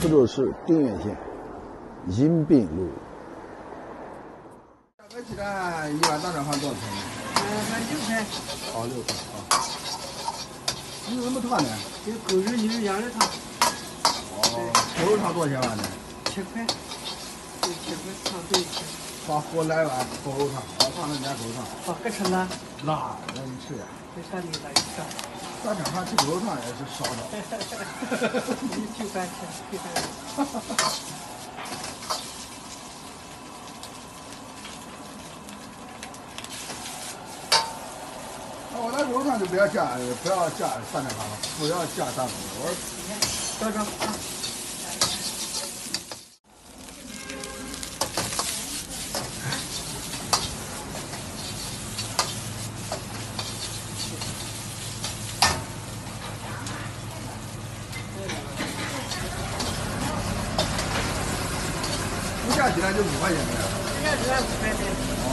福州市定远县银鬓路。大哥，鸡蛋一碗大转饭多少钱？6块。6块啊。你怎么烫的？这狗肉牛肉羊肉烫。哦。狗肉烫多少钱碗呢？7块。对，7块烫对7块。把锅来碗狗肉烫，我烫人家狗肉烫。好，该吃辣。辣，让你吃呀。这啥地方吃？ 大转饭吃狗肉汤也是少的，你去饭去，去饭。我那狗肉汤就不要加大转饭了，不要加大米。我说，大哥。价鸡蛋就5块钱呗，这价鸡蛋5块钱。哦。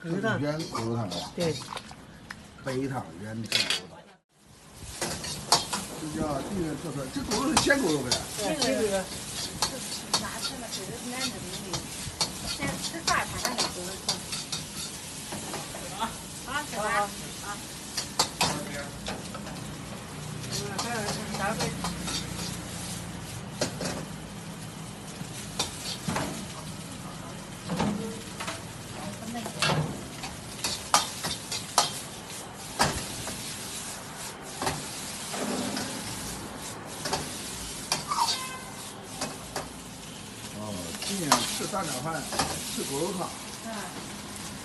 狗肉汤，原狗肉汤啊。对。北汤原制狗肉汤。这叫地方特色，这狗肉是鲜狗肉呗。这个。哪吃呢？这是难得的，先吃饭才能狗肉汤。好，吃完啊。 今年吃大转饭，吃狗肉汤，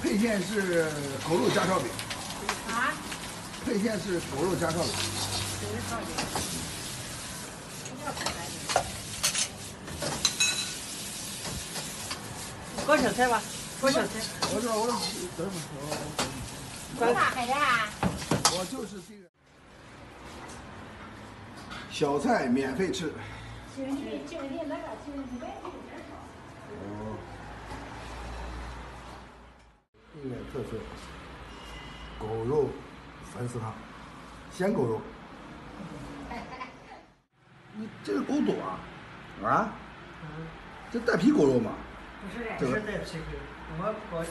配件是狗肉夹烧饼。啊？配件是狗肉夹烧饼。 搞小菜吧，搞小菜。我说，等会儿。干啥来着？我就是这个。小菜免费吃。哦。定远特色狗肉粉丝汤，鲜狗肉。 你这是狗肚啊？啊？这带皮狗肉吗？不是，这是带皮狗，我搞的。